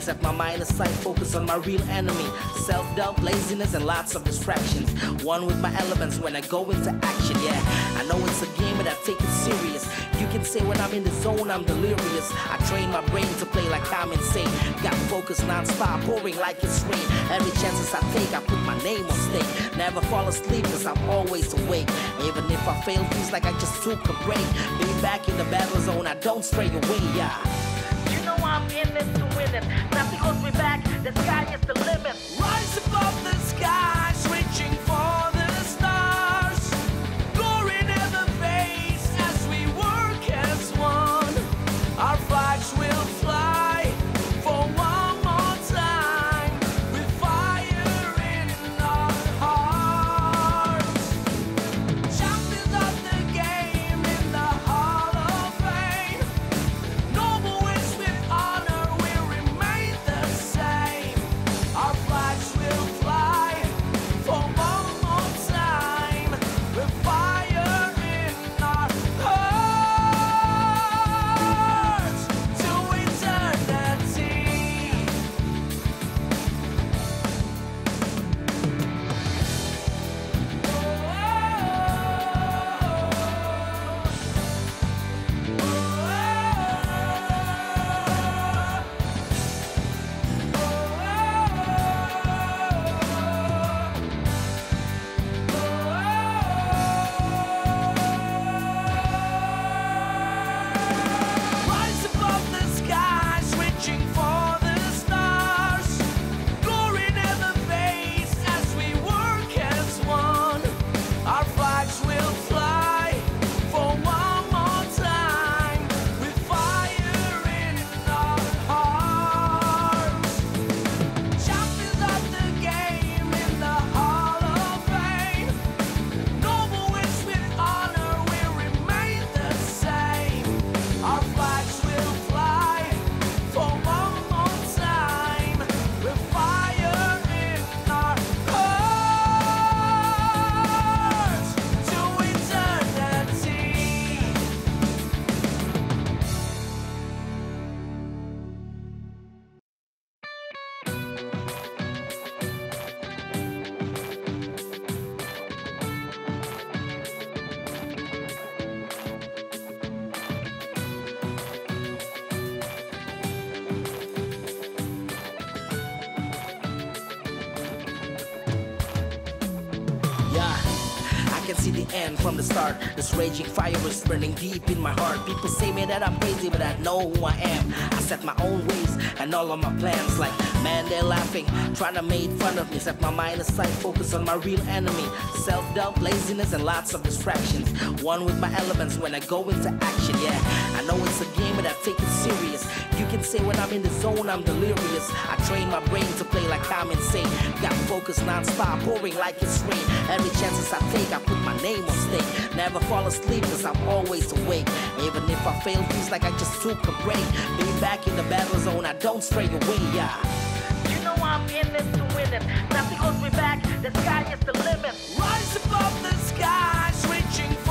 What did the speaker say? Except my minor sight, focus on my real enemy. Self-doubt, laziness, and lots of distractions. One with my elements when I go into action, yeah. I know it's a game, but I take it serious. You can say when I'm in the zone, I'm delirious. I train my brain to play like I'm insane. Got focus non-stop, pouring like it's rain. Every chances I take, I put my name on stake. Never fall asleep, cause I'm always awake. Even if I fail, feels like I just took a break. Being back in the battle zone, I don't stray away, yeah. You know I'm in this to win it. Nothing holds me back, the sky is the limit. Rise above the sky, reaching for the stars. Glory never fades as we work as one. Our flags will fly for one more time, with fire in our hearts. Champions of the game in the Hall of Fame. Noble is with honor, we remain the same. Our flags will fly for one more time, with fire in our hearts, to eternity. Rise above the skies, reaching for the stars. Glory never fades as we work as one. Our flags will fly for one more time, with fire in our hearts. Champions of the game in the Hall of Fame. Noble is with honor, we remain the same. Our flags will fly for one more time, with fire in our hearts, to eternity. Yeah, I can see the end from the start. This raging fire is burning deep in my heart. People say me that I'm crazy, but I know who I am. I set my own ways and all of my plans. Like, man, they're laughing, trying to make fun of me. Set my mind aside, focus on my real enemy. Self-doubt, laziness, and lots of distractions. One with my elements when I go into action, yeah. I know it's a game, but I take it serious. You can say when I'm in the zone, I'm delirious. I train my brain to play like I'm insane. Got focus non-stop, pouring like it's rain. Every chances I take, I put my name on stake. Never fall asleep, cause I'm always awake. Even if I fail, feels like I just took a break. Being back in the battle zone, I don't stray away, yeah. You know I'm in this to win it. Nothing holds me back, the sky is the limit. Rise above the skies, reaching for